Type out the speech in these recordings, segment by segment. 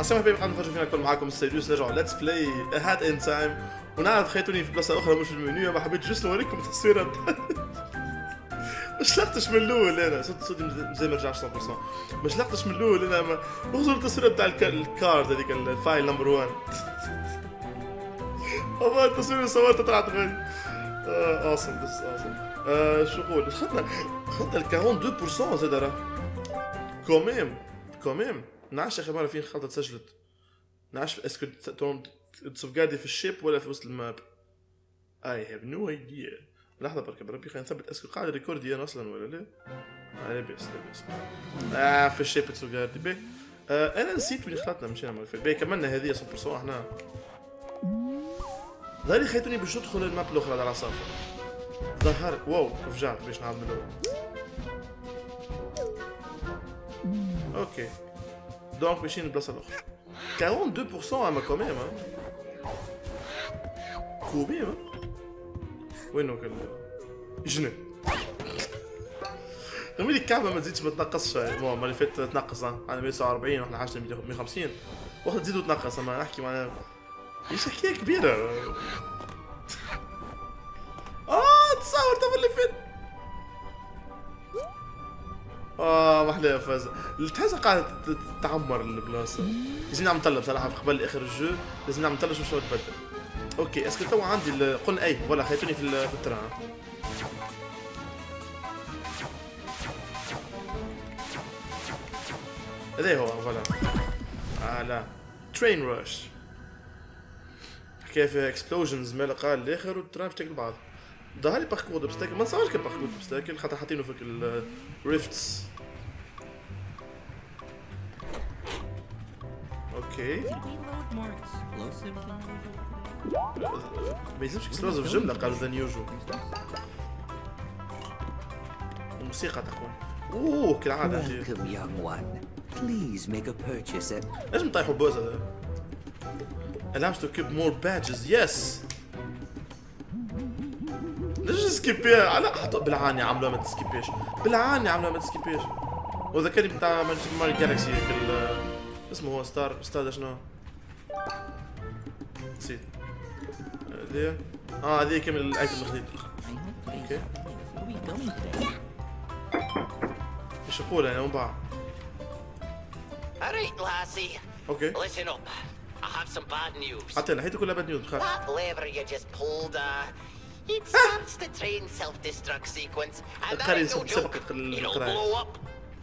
السلام حبايبي، قاعد نخرجوا فينا الكل معاكم السيدوس، نرجعوا ليتس بلاي هاد ان تايم. ونعرف خيطوني في بلاصه اخرى مش في المنيو، ما حبيت جوست نوريكم التصويره مش لقتش من الاول انا، صدق مازال ما رجعتش 100%، مش لقتش من الاول انا نخزر التصويره تاع الكارد هذيك الفايل نمبر 1. والله التصويره صورتها طلعت غادي اوسم بس اوسم. شغل خدنا ال 42% زاد راه كوميم نعرفش يا اخي، مره فين خلطه تسجلت نعرفش اسكو تصفقادي في الشيب ولا في وسط الماب. اي هاف نو ايديا. لحظه برك بربي خلينا نثبت اسكو قاعد ريكوردي انا اصلا ولا لا. لاباس لاباس في الشيب تصفقادي باهي. انا نسيت وين خلطنا مشينا نعمل فيه باهي. كملنا هذه 100% احنا ظهري خيتوني باش ندخل الماب الاخرى على صافي ظهر. واو رجعت باش نعاود من الاول. اوكي دونك ماشيين لبلاصه اخرى. 42% اما كوميم كوميم وينو كان جنن رمي لي الكعبه ما تزيدش ما تنقصش. المهم اللي فات تنقص على 140 وحنا حاجه 150 وقت تزيد وتنقص. اما نحكي معناها ايش حكايه كبيره. تصور تم اللي فات محلاها فازة تحسها قاعدة تتعمر البلاصة. لازم نعمل طلب صراحة قبل آخر الجو، لازم نعمل طلب شو تبدل. أوكي اسكو توا عندي قلنا أي فوالا خليتوني في التران. هذا هو فوالا على ترين روش حكاية فيها اكسبلوجنز ما لقاها للآخر والتران باش تاكل بعض. ظهر لي باركور دوبستاكل، ما نصورش كباركور دوبستاكل خاطر حاطينه فيك الريفتس. اوكي ما يلزمش اكسبلوزيف جمله قالوا ذا نيوجو. الموسيقى تقوم اوه كالعاده. لازم نطيحوا بوز هذا. allows to keep more badges yes. ليش سكيبيها على حطوا بالعاني عملوها ما تسكيبيش، بالعاني عملوها ما تسكيبيش. وذكرني بتاع مانشستر ماري جالكسي اسمه هو ستار شنو؟ نسيت. هذه هذه كامل الايتم الجديد. اوكي. ايش اقول انا من بعد؟ اوكي. حتى نحيته كلها باد نيوز بخاف. It starts the train self-destruct sequence, and that is no joke. It'll blow up.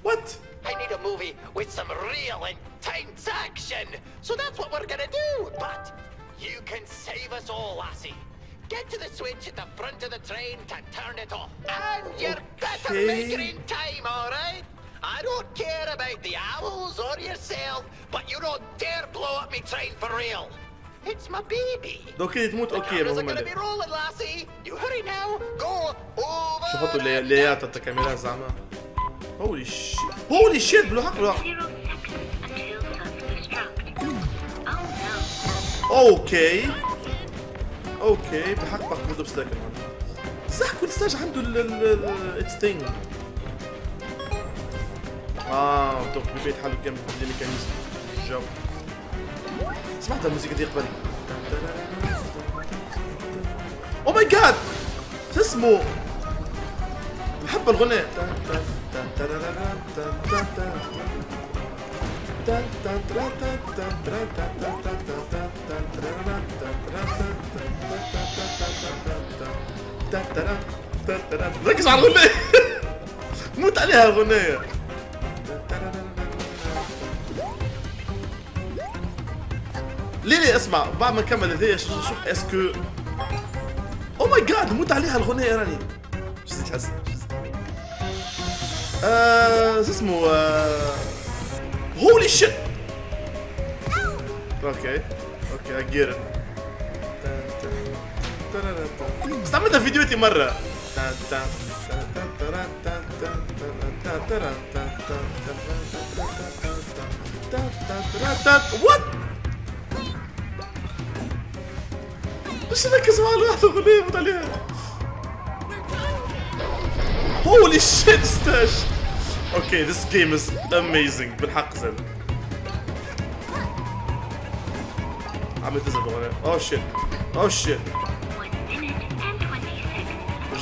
What? I need a movie with some real intense action. So that's what we're gonna do. But you can save us all, lassie. Get to the switch at the front of the train to turn it off, and you're better make it in time, all right? I don't care about the owls or yourself, but you don't dare blow up my train for real. It's my baby. اوكي تموت اوكي مهمله. شو حطوا ليات التكاميرات زعما. هولي شيت هولي شيت بالحق بالحق. اوكي اوكي بالحق بالحق برضه بستاكل. صح كل ستاج عنده الستينج. دوك بيبيت حلو كامل اللي كان الجو. سمعت الموسيقى دي قبل. او ماي جاد شو اسمه؟ نحب الغناء. ركز على الغناء. موت عليها الغناء. ليه اسمع بعد ما نكمل هذايا شوف اسكو او ماي جاد نموت عليها الغنية راني شو تحس؟ شو اسمه؟ هولي شيت. اوكي اوكي اجير استعملتها في فيديوتي مرة. وات؟ مش ركز مع الواحدة غنية مت عليها. هولي شيت ستاش. اوكي ذيس جيم از اميزنج بالحق زاد. I'm invisible in it. Oh shit. Oh shit. 1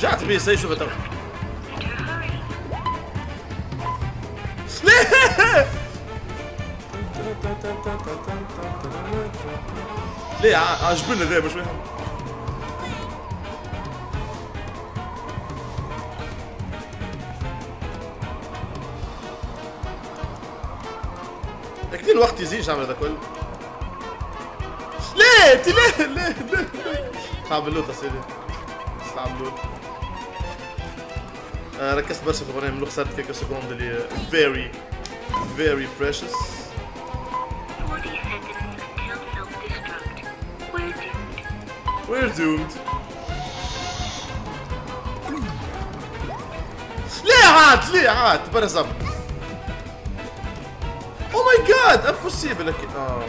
minute and 20 seconds. Shout out to be a station with them. ليه عجبنا ذا مش فاهم. أكيد الوقت يزيدش عمل هذا كله. ليه أنت ليه ليه ليه ليه؟ خاب اللوت يا سيدي. سلام اللوت. ركزت برشا في البرنامج اللي خسرت كيكا سكوند اللي very precious. We're doomed. ليه عاد ليه عاد برزم. Oh my god impossible لكن في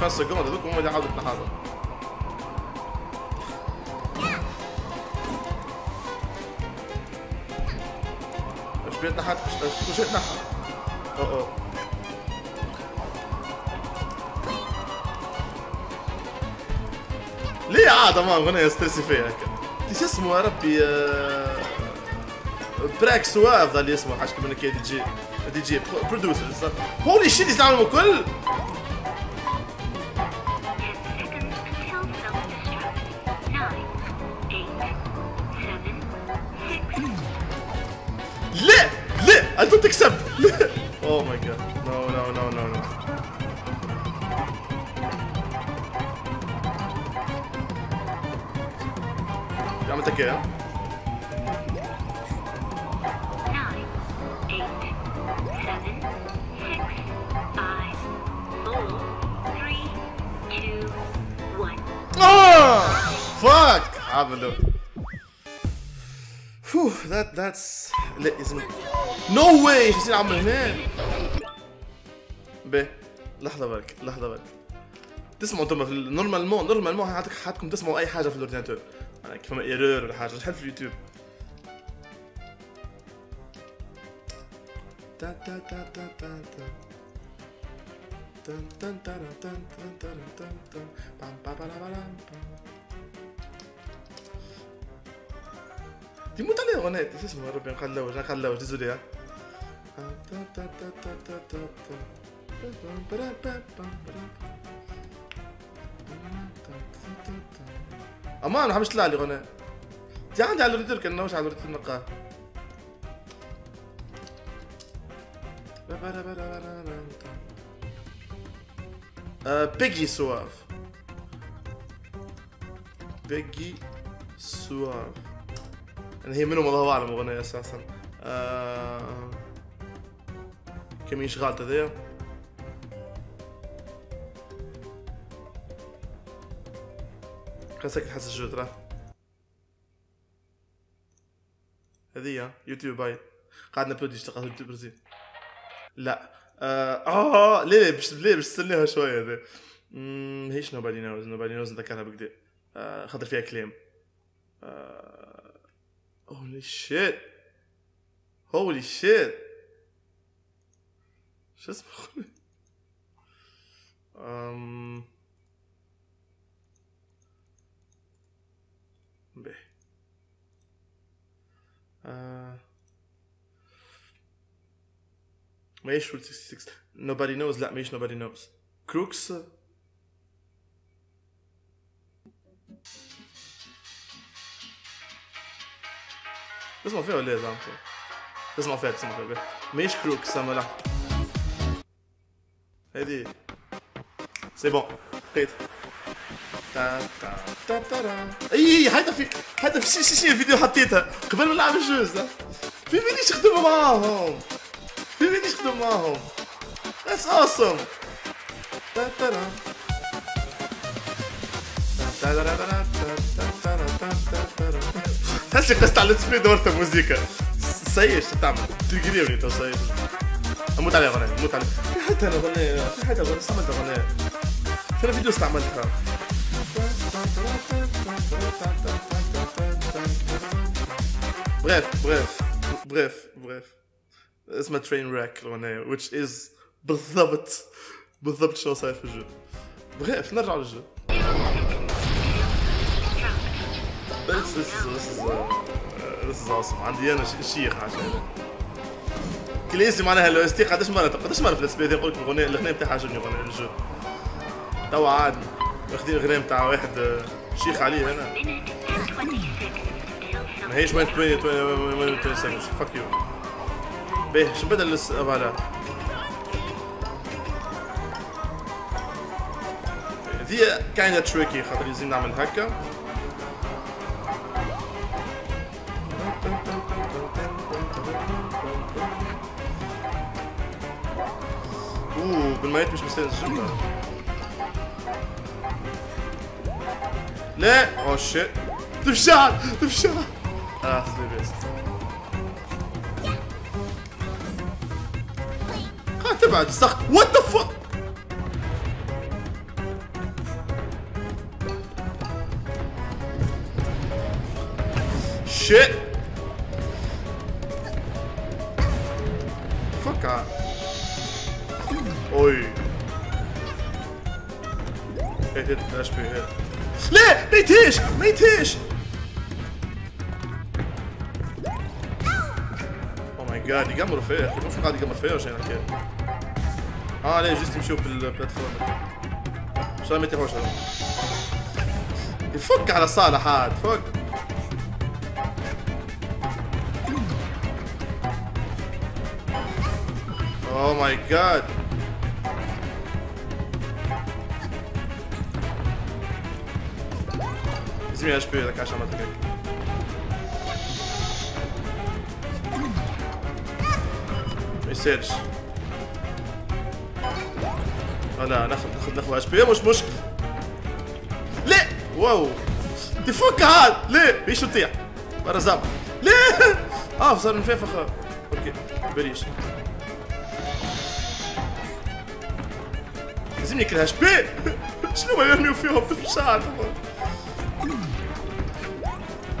5 seconds هذوك هما اللي عاودوا لنا هذا. اش بيتنا حد اش بيتنا حد. اوه ليه عاد ما غنية استرسي فيها هكا كيش اسمه يا ربي براك سواف ظل اسمه حاجة كمان كي دي جي دي جي برودوسر هولي شيت يستعملوا الكل لا لا انت تكسب لا اوه ماي جاد نو نو نو نو نو عملتها كده فاك عملوا فو ذاتس لا لازم نو واي شو يصير عمل هنا ب لحظه برك لحظه برك تسمعوا انتم في نورمالمون نورمالمون حياتكم تسمعوا اي حاجه في الاورديناتور كيفما ايرور ولا حاجه شحال في اليوتيوب تا تا تا تا تا تا تا تا تا تا تا تا بام بام بام بام تموت عليه غنيت ايش اسمه ربي نقلوج نقلوج ديزولي ها تا تا تا تا تا تا بام بام بام اما انا حمش طلع لي غناء انت عندي على الريتيرك انا واش على الريتيرك النقاه بيجي سواف بيجي سواف انا هي منهم الله اعلم غناء اساسا كم يشغال هذايا خلصك حاسس الجود راه هذه يوتيوب باي قاعد نبلودي تلقاها يوتيوب برازيل لا ليه باش تسليها شويه هذا ماهيش نوبادي نوز نوبادي نوز نذكرها بكدا خاطر فيها كلام هولي شيت هولي شيت شو اسمه به ماهيش رول 66 nobody knows لا ماهيش nobody knows كروكس تسمع فيها ولا زعما تسمع فيها تسمع فيها ماهيش كروكس اما لا هادي سي بون لقيت تا تا تا تا اي حتى في حتى في شي فيديو حطيتها قبل ما نلعب الجوز في فينيش نخدم معاهم في فينيش نخدم معاهم ذاتس اوسم تا تا تا تا تا تا هسه قست على السبيد ورت موسيقى سيش تعمل تجريوني تو سيش اموت عليه غناء اموت عليه حتى انا غناء حتى غناء صمت غناء شنو فيديو استعملتها بريف بريف بريف بريف اسمها ترين راك الغناية which is بالضبط بالضبط شنو صاير في الجو بريف نرجع للجو But this is awesome. عندي أنا شيخ عشان كل يسمع معناها الاستيق قداش مرة في السبيد يقول لك الغناء الغناء بتاعها عجبني غناء الجو توا عادي واخدين الغناء بتاع واحد شيخ عليه هنا ما هيش 20 seconds fuck you باهي شو بدل السؤالات ذي كاينة تريكي خاطر لازم نعمل هكا بالميت مش مستنزف لا اوه شيت تفشل سلي بيست تبعد السخط وات ذا فوك شيت فوكا اوي هيت اش بي هيت لا ما يتهش او ماي جاد يقمروا فيا يا اخي مش قاعد يقمر فيا وشي هكا لا جست يمشيو بالبلاتفورم عشان ما يتهوش يفك على صالح عاد فك او ماي جاد زمي اش بي هذاك عشان ما تكاك ما يسالش لا ناخذ اش بي مش مشكل لا واو تفك عاد لا بيش تطيح برا زعما لا صار نفخ اوكي بريش لازمني كل اش بي شنو ما يرميو فيهم تفشات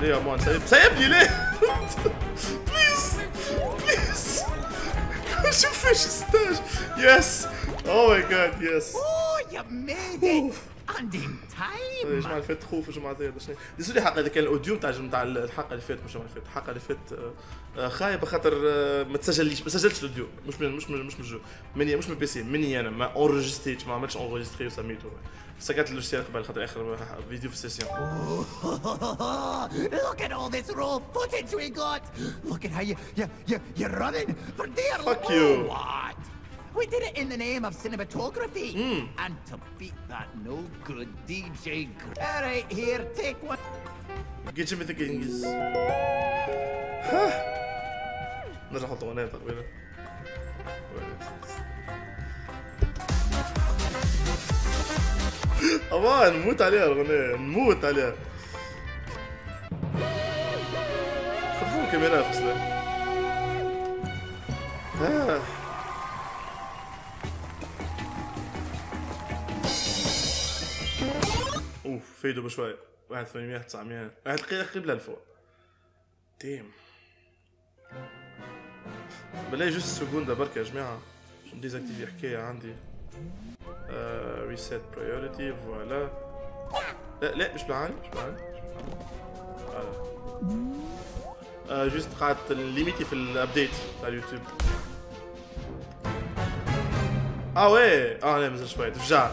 ليه يا مان سايبني ليه؟ بليز شوف ايش ستاج يس اوه ماي جاد يس اوه يا ميدي عندي تايم يا جماعه اللي فات خوف يا جماعه هذا شنو ديسولي حق هذا كان الاوديو نتاع الحلقه اللي فاتت مش الحلقه اللي فاتت خايبه خاطر ما سجلتش الاوديو مش من الجو مش من البي سي مني انا ما اورجستيت ما عملتش اورجستري وسميته سكت اللوجيسيال قبل خاطر اخر فيديو في السيسيون Look at all this raw footage we got Look at how you're running for dear life What We did it in the name of cinematography and to beat that no good DJ All right here take one Get him with the Genghis نرجع نحط اغنية تقريبا أبا نموت عليها الأغنية نموت عليها خفوا الكاميرا فصلة فايدوا بشوية 1800 900 واحد قريب ل1000 ديم بلاي جوست سكوندة برك يا جماعة باش ديزاكتيفي حكاية عندي reset priority voilà لا مش بعاني جوست قاعد ليميتي في الابديت تاع اليوتيوب وي لا مازال شويه تفجعت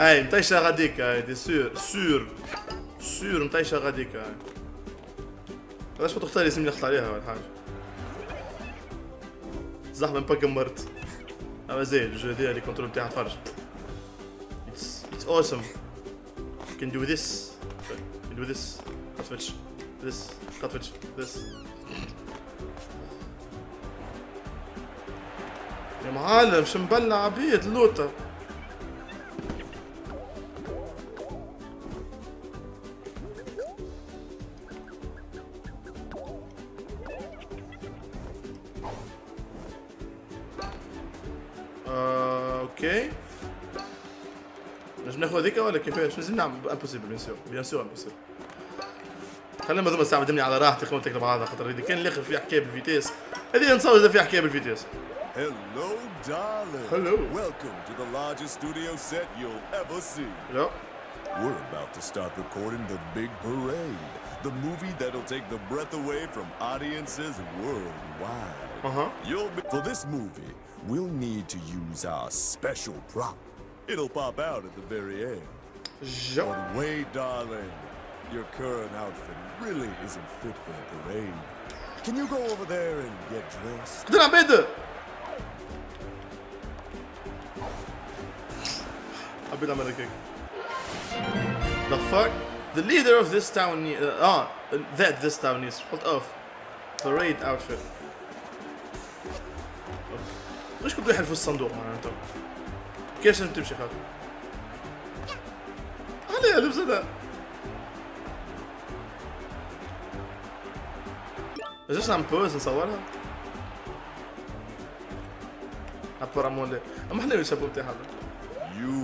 أي مطيشة غاديك أي دي سور مطيشة غاديك أي علاش ما تختار يسمي نخلط عليها ولا حاجة زحمة با قمرت أما زين الجو هذايا لي كونترول تاعها تفرج It's awesome. You can do this. You can do this. Cut switch. This. Cut switch. This. يا معلم شو مبلع بيت لوطة Ok. مش بناخد هذيك ولا كيفاش؟ لازم نعمل امبوسيبل بيان سور بيان سور امبوسيبل. خلينا مذموم استعملني على راحتك وانت تكتب هذا خاطر كان الاخر في حكايه بالفيتيس. هذه نصور اذا في حكايه بالفيتيس. Hello, darling. Hello. Welcome to the largest studio set you'll ever see. Hello. We're about to start recording The Big Parade, the movie that'll take the breath away from audiences worldwide. For this movie, we'll need to use our special prop. It'll pop out at the very end. But wait, darling, your current outfit really isn't fit for a parade. Can you go over there and get dressed? The fuck? The leader of this town needs this town needs what off parade outfit. ليش كنتوا يحلفوا الصندوق معناتها؟ كيفاش لازم تمشي خاطر؟ علاه لبس هذا؟ لازمش نعمل بوز نصورها؟ ابارامون لا، اما حنا الشابو نتاعها. You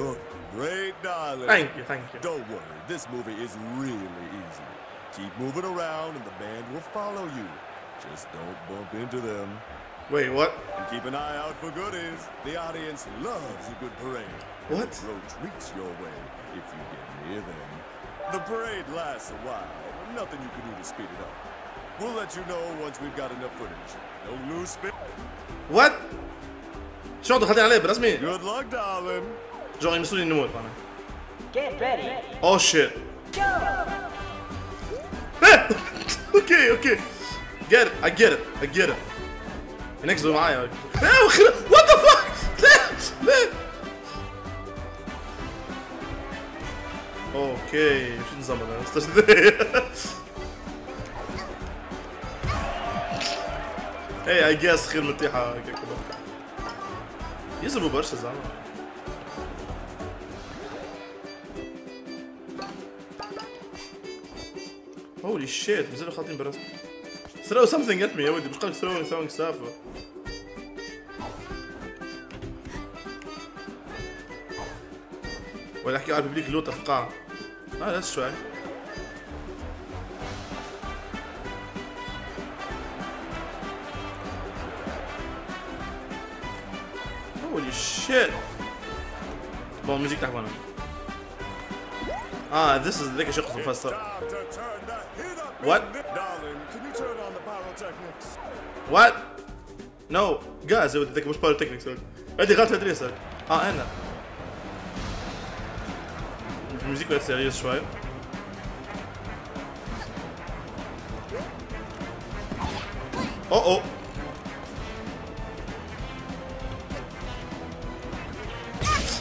look great, darling. Thank you, thank you. Don't worry, this movie is really easy. Keep moving around and the band will follow you. Just don't bump into them. Wait, what? And keep an eye out for goodies. The audience loves a good parade. What? Throw treats your way if you get near them. The parade lasts a while. Nothing you can do to speed it up. We'll let you know once we've got enough footage. Don't lose speed. What? شنو دخلتي عليه برسمي؟ Good luck, darling. جوي مسوني نموت أنا. Get ready. Oh shit. Okay, okay. Get it. I get it. I get it. Next to معايا. What the fuck? لا. Okay. شو نظام أنا؟ Hey, I guess خير متيحة كده. يزربوا برشا زعما هولي شيت مازالوا خاطين براسهم ثرو سمثينغ ات مي يا ودي باش قالك ثرو صافا ولا نحكيو على الببليك اللوطة في القاعة لازم شوية Holy shit! Bon, musique t'as quoi là? Ah, this is the thing I should confess. What? What? No, guys, I would think much pyrotechnics. I did not address it. Ah, Anna. The music was serious, right? Oh oh.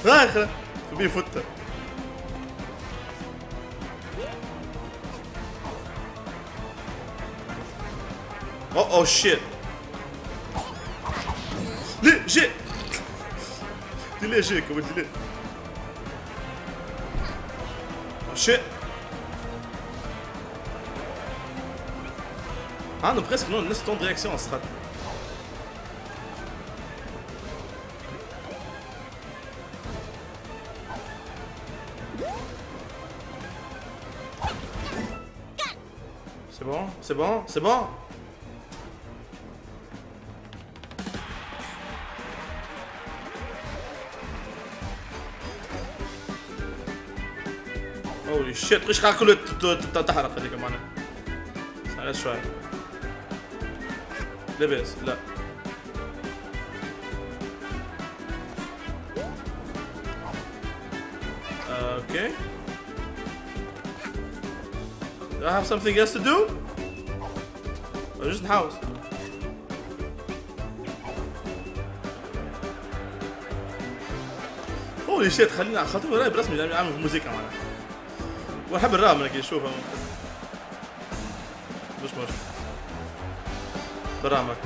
لا خلاص تبي فوتة أو شيت ليه جي ليه جي كم ليه أو شيت أنا بريسك نون نفس طن رياكشن أصلاً C'est bon, c'est bon. Holy shit, ليش قاعد كله تحرق هذيك معنا؟ على شوي. لبس لا. Okay. Do I have something else to do? There's the house. Holy shit! خلينا على خاطر وراي برسمي لأني عامل موسيقى معنا. ونحب الراب منك يشوفها. مش. برامك.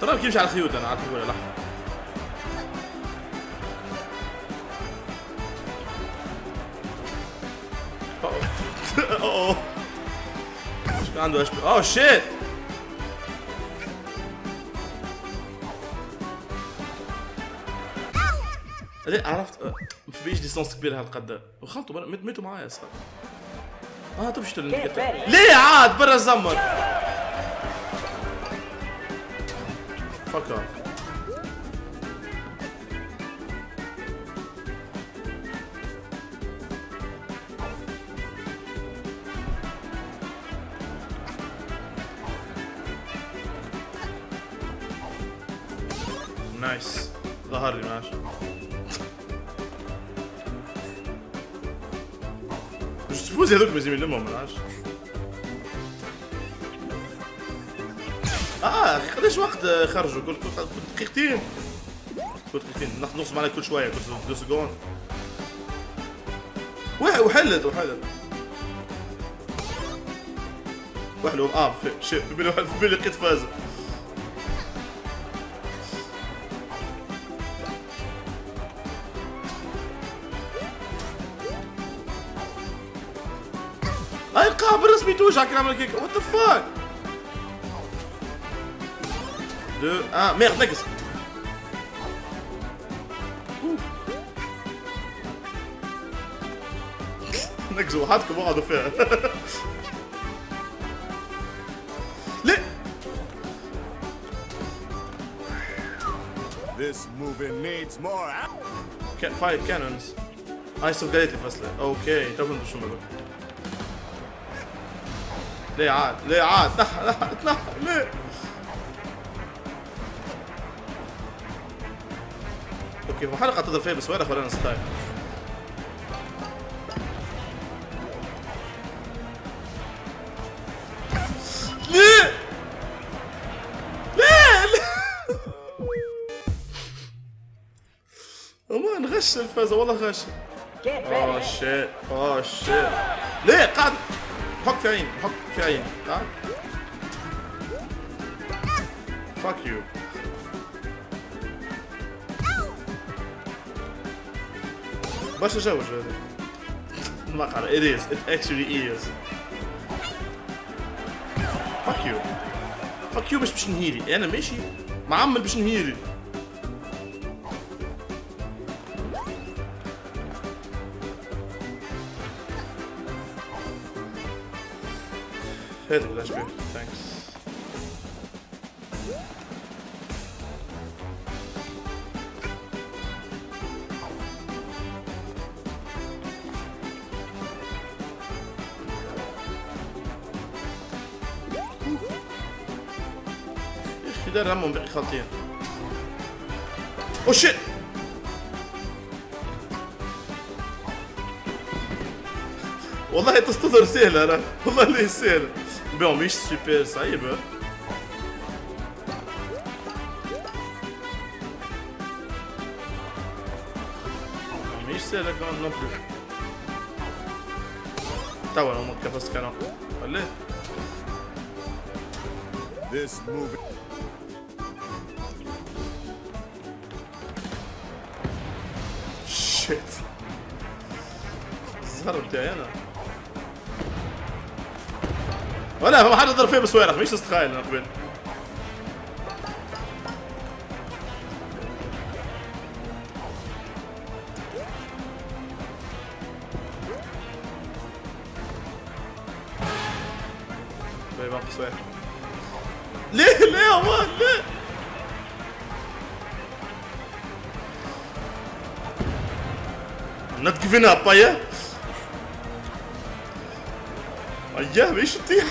ترى بيمشي على الخيوط أنا عارفه ولا لا. أوه. عنده HP. Oh shit! لا عرفت ما فيش ليسونس كبيره هالقد وخلطوا ميتوا معايا صح اه تبشتوا ليه عاد برا الزمر فكر نايس ظهر لي ماشي فوز هذوك لازم يلمهم من عشرة قداش وقت خرجوا كل دقيقتين ناخذ نقص معنا كل شويه كل 2 سكوند وحلت وحلهم في بالي لقيت فاز برسمي توجعك نعمل كيك وات ذا فاك دو ميرد نقص نقصوا وحدكم وقعدوا فيها ليه This movement needs more five cannons I still got it الفصلة اوكي تفهم شو نقول ليه عاد تنحى ليه اوكي هو حلقة تضرب فيها بسويرخ ولا نستايل ليه امان غش الفازة والله غش اوه شيت ليه قاعد حك في عيني تعال فاك يو برشا جوج هذا المقعد it is it actually is فاك يو مش نهيري انا ماشي معمل باش نهيري هذا بلاش بيه ثانكس يا اخي دار همهم باقي خاطيين او شيت والله تستظهر سهلة أنا والله اللي سهلة بون مش سوبر صعيبة مش سهلة كمان نبلو توا أنا ممكن كفصت كانوا ولا شيت الزهر بتاعي أنا ولا فما حد يضرب فيه بسويرخ مش استخايل انا قبل باي باقي سويرخ ليه امان ليه not giving up اياه مش تطيح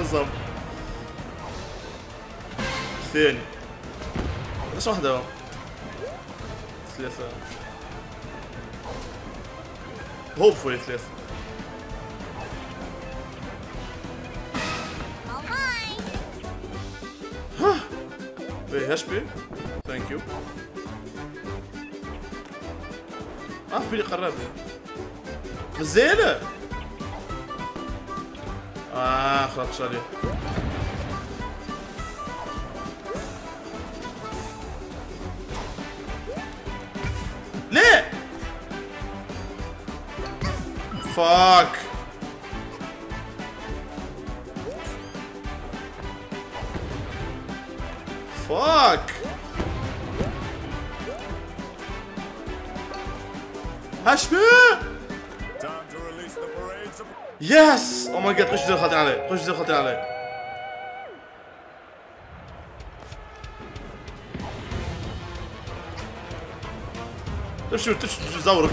نظام ثاني ليش واحدة هو ثلاثة هوبفولي ثلاثة ها بي هش بي ثانك يو بيلي قربت مزيانة خلطش عليه ليه فاك HP! Yes! Oh my god, koş üzeri zaten abi. Koş üzeri zaten abi. Dur şu zavurum.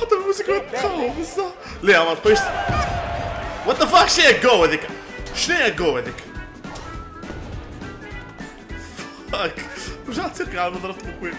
حتى الموسيقى تخوف بصح. ليه عمر طيشت؟ وات ذا فاك شنو هي الجو هذيك؟ شنو هي الجو هذيك؟ فاك رجعت تركع على المضرب التبويب.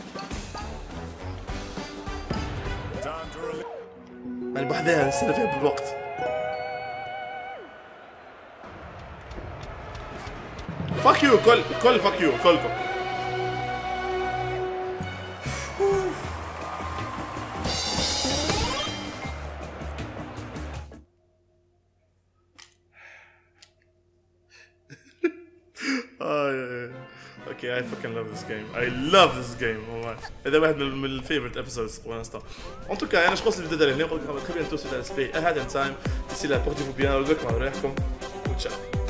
يعني بوحدها نستنى فيها بالوقت فاك يو كل فاك يو كلكم Okay, I fucking love this game. I love this game. هذا واحد من الفيفورت episodes ونستا. En tout cas, أنا شخص الفيديو تاع اليوم. نقول لكم تخيلوا أنتم سويتوا على سبلاي. I had in time. D'ici là, portez-vous bien. نلقاكم على روحكم. وتشاو.